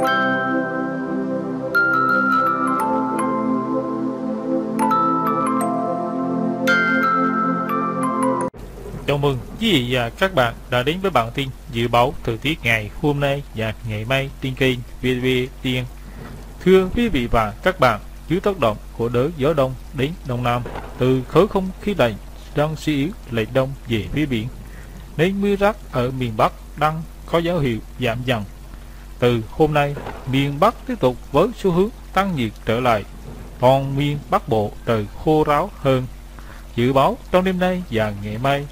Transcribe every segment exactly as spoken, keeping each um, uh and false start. Chào mừng quý vị và các bạn đã đến với bản tin dự báo thời tiết ngày hôm nay và ngày mai trên kênh vê tê vê Tiên. Thưa quý vị và các bạn, dưới tác động của đới gió đông đến đông nam từ khối không khí lạnh đang suy yếu lệch đông về phía biển, nên mưa rác ở miền Bắc đang có dấu hiệu giảm dần. Từ hôm nay, miền Bắc tiếp tục với xu hướng tăng nhiệt trở lại, còn miền Bắc Bộ trời khô ráo hơn. Dự báo trong đêm nay và ngày mai,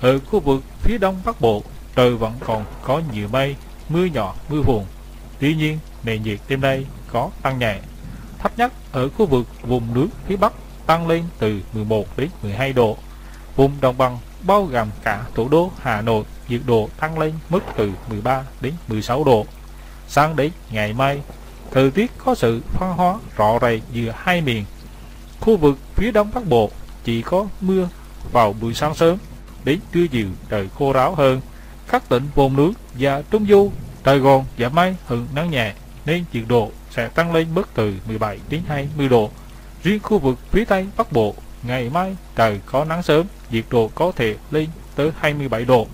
ở khu vực phía đông Bắc Bộ trời vẫn còn có nhiều mây, mưa nhỏ, mưa phùn. Tuy nhiên, nền nhiệt đêm nay có tăng nhẹ, thấp nhất ở khu vực vùng núi phía Bắc tăng lên từ mười một đến mười hai độ. Vùng đồng bằng bao gồm cả thủ đô Hà Nội, nhiệt độ tăng lên mức từ mười ba đến mười sáu độ. Sang đến ngày mai, thời tiết có sự phân hóa rõ rệt giữa hai miền. Khu vực phía đông Bắc Bộ chỉ có mưa vào buổi sáng sớm, đến trưa chiều trời khô ráo hơn. Các tỉnh vùng núi và trung du trời còn giảm mây hứng nắng nhẹ, nên nhiệt độ sẽ tăng lên mức từ mười bảy đến hai mươi độ. Riêng khu vực phía tây Bắc Bộ, ngày mai trời có nắng sớm, nhiệt độ có thể lên tới hai mươi bảy độ.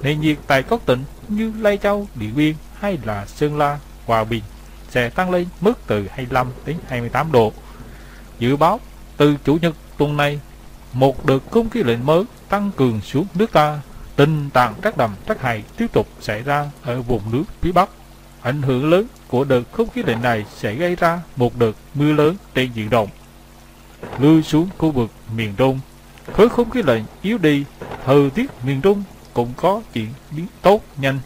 Nền nhiệt tại các tỉnh như Lai Châu, Điện Biên hay là Sơn La, Hòa Bình sẽ tăng lên mức từ hai mươi lăm đến hai mươi tám độ. Dự báo từ Chủ nhật tuần này, một đợt không khí lạnh mới tăng cường xuống nước ta, tình trạng rét đậm rét hại tiếp tục xảy ra ở vùng núi phía Bắc. Ảnh hưởng lớn của đợt không khí lạnh này sẽ gây ra một đợt mưa lớn trên diện rộng. Lui xuống khu vực miền Trung, khối không khí lạnh yếu đi, thời tiết miền Trung cũng có chuyển biến tốt nhanh.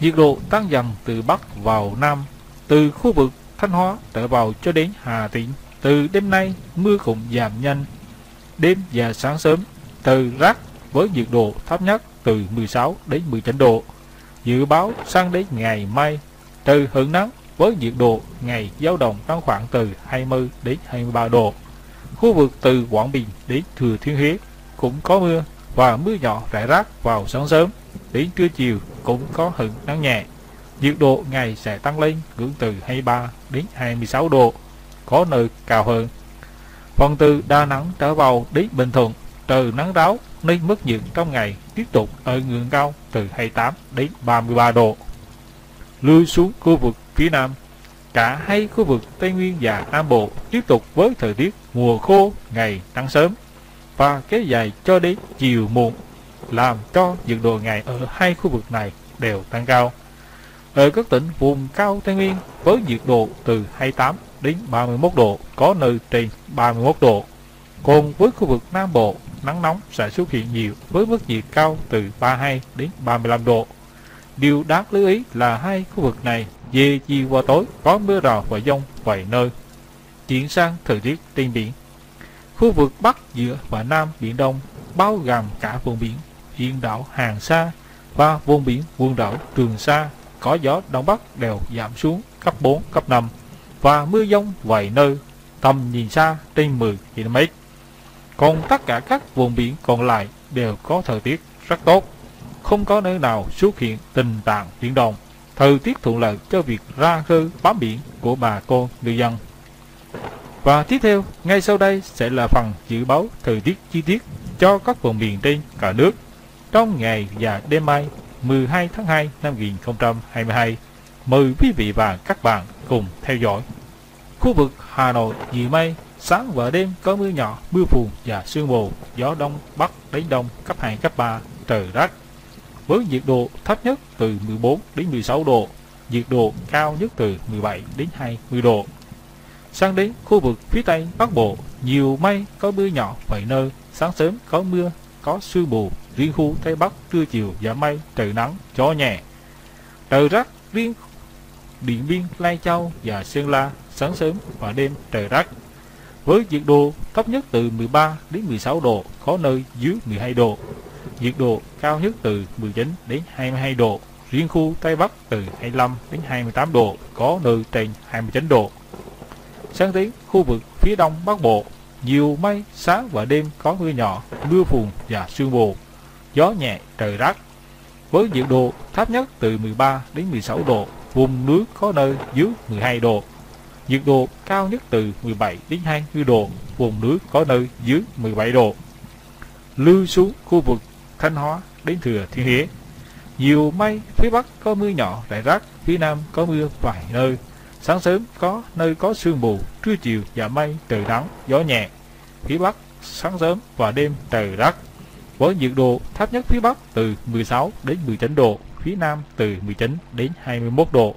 Nhiệt độ tăng dần từ Bắc vào Nam, từ khu vực Thanh Hóa trở vào cho đến Hà Tĩnh. Từ đêm nay, mưa cũng giảm nhanh. Đêm và sáng sớm, trời rát với nhiệt độ thấp nhất từ mười sáu đến mười chín độ. Dự báo sang đến ngày mai, trời hưởng nắng với nhiệt độ ngày dao động trong khoảng từ hai mươi đến hai mươi ba độ. Khu vực từ Quảng Bình đến Thừa Thiên Huế cũng có mưa và mưa nhỏ rải rác vào sáng sớm, đến trưa chiều cũng có hứng nắng nhẹ. Nhiệt độ ngày sẽ tăng lên ngưỡng từ hai mươi ba đến hai mươi sáu độ, có nơi cao hơn. Phần từ Đà Nẵng trở vào đến Bình Thuận, trời nắng ráo nên mức nhiệt trong ngày tiếp tục ở ngưỡng cao từ hai mươi tám đến ba mươi ba độ. Lui xuống khu vực phía Nam, cả hai khu vực Tây Nguyên và Nam Bộ tiếp tục với thời tiết mùa khô, ngày nắng sớm và kéo dài cho đến chiều muộn, làm cho nhiệt độ ngày ở hai khu vực này đều tăng cao. Ở các tỉnh vùng cao Tây Nguyên với nhiệt độ từ hai mươi tám đến ba mươi mốt độ, có nơi trên ba mươi mốt độ. Còn với khu vực Nam Bộ, nắng nóng sẽ xuất hiện nhiều với mức nhiệt cao từ ba mươi hai đến ba mươi lăm độ. Điều đáng lưu ý là hai khu vực này về chiều và tối có mưa rào và dông vài nơi. Chuyển sang thời tiết trên biển. Khu vực Bắc, giữa và Nam Biển Đông bao gồm cả vùng biển huyện đảo Hoàng Sa và vùng biển quần đảo Trường Sa có gió đông bắc đều giảm xuống cấp bốn, cấp năm và mưa dông vài nơi, tầm nhìn xa trên mười ki lô mét. Còn tất cả các vùng biển còn lại đều có thời tiết rất tốt, không có nơi nào xuất hiện tình trạng biển động, thời tiết thuận lợi cho việc ra khơi bám biển của bà con ngư dân. Và tiếp theo, ngay sau đây sẽ là phần dự báo thời tiết chi tiết cho các vùng miền trên cả nước trong ngày và đêm mai mười hai tháng hai năm hai nghìn không trăm hai mươi hai. Mời quý vị và các bạn cùng theo dõi. Khu vực Hà Nội nhiều mây, sáng và đêm có mưa nhỏ, mưa phùn và sương mù, gió đông bắc đến đông cấp hai, cấp ba, trời rét. Với nhiệt độ thấp nhất từ mười bốn đến mười sáu độ, nhiệt độ cao nhất từ mười bảy đến hai mươi độ. Sang đến khu vực phía tây Bắc Bộ, nhiều mây có mưa nhỏ vài nơi, sáng sớm có mưa, có sương mù. Riêng khu Tây Bắc trưa chiều giảm mây, trời nắng, gió nhẹ, trời rét. Riêng Điện Biên, Lai Châu và Sơn La sáng sớm và đêm trời rét. Với nhiệt độ thấp nhất từ mười ba đến mười sáu độ, có nơi dưới mười hai độ. Nhiệt độ cao nhất từ mười chín đến hai mươi hai độ. Riêng khu Tây Bắc từ hai mươi lăm đến hai mươi tám độ, có nơi trên hai mươi chín độ. Sang đến khu vực phía đông Bắc Bộ, nhiều mây, sáng và đêm có mưa nhỏ, mưa phùn và sương mù, gió nhẹ, trời rét. Với nhiệt độ thấp nhất từ mười ba đến mười sáu độ, vùng núi có nơi dưới mười hai độ, nhiệt độ cao nhất từ mười bảy đến hai mươi độ, vùng núi có nơi dưới mười bảy độ. Lưu xuống khu vực Thanh Hóa đến Thừa Thiên Huế, nhiều mây, phía Bắc có mưa nhỏ rải rác, phía Nam có mưa vài nơi. Sáng sớm có nơi có sương mù, trưa chiều giảm mây, trời nắng, gió nhẹ. Phía Bắc sáng sớm và đêm trời rét, với nhiệt độ thấp nhất phía Bắc từ mười sáu đến mười chín độ, phía Nam từ mười chín đến hai mươi mốt độ.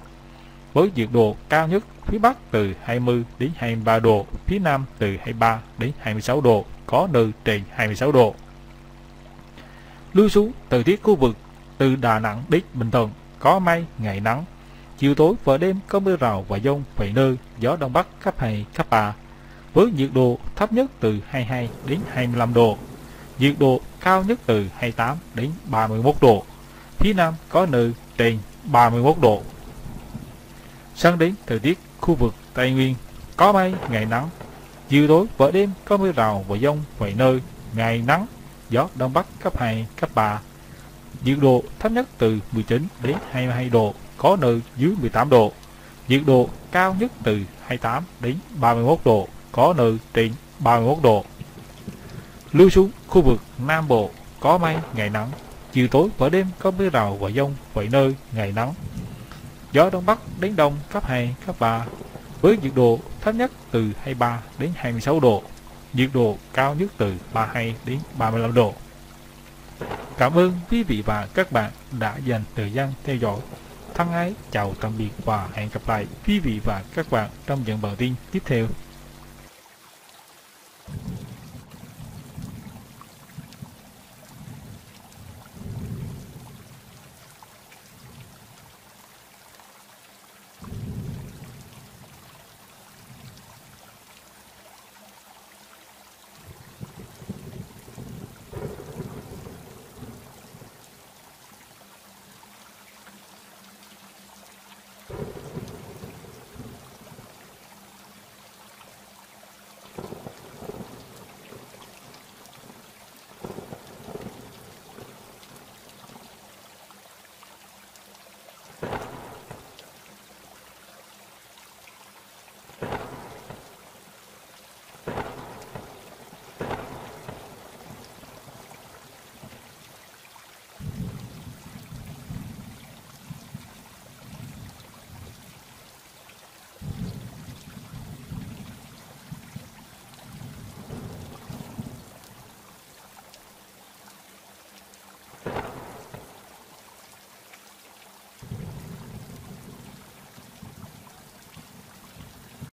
Với nhiệt độ cao nhất phía Bắc từ hai mươi đến hai mươi ba độ, phía Nam từ hai mươi ba đến hai mươi sáu độ, có nơi trên hai mươi sáu độ. Lưu xuống thời tiết khu vực từ Đà Nẵng đến Bình Thuận, có mây, ngày nắng. Chiều tối và đêm có mưa rào và dông vài nơi, gió Đông Bắc cấp hai, cấp ba. Với nhiệt độ thấp nhất từ hai mươi hai đến hai mươi lăm độ, nhiệt độ cao nhất từ hai mươi tám đến ba mươi mốt độ, phía Nam có nơi trên ba mươi mốt độ. Sang đến thời tiết khu vực Tây Nguyên, có mây, ngày nắng. Chiều tối và đêm có mưa rào và dông vài nơi, ngày nắng, gió Đông Bắc cấp hai, cấp ba. Nhiệt độ thấp nhất từ mười chín đến hai mươi hai độ, có nơi dưới mười tám độ. Nhiệt độ cao nhất từ hai mươi tám đến ba mươi mốt độ, có nơi trên ba mươi mốt độ. Lưu xuống khu vực Nam Bộ, có mây, ngày nắng. Chiều tối và đêm có mưa rào và dông vài nơi, ngày nắng. Gió Đông Bắc đến Đông cấp hai, cấp ba. Với nhiệt độ thấp nhất từ hai mươi ba đến hai mươi sáu độ. Nhiệt độ cao nhất từ ba mươi hai đến ba mươi lăm độ. Cảm ơn quý vị và các bạn đã dành thời gian theo dõi. Thân ái, chào tạm biệt và hẹn gặp lại quý vị và các bạn trong những bản tin tiếp theo.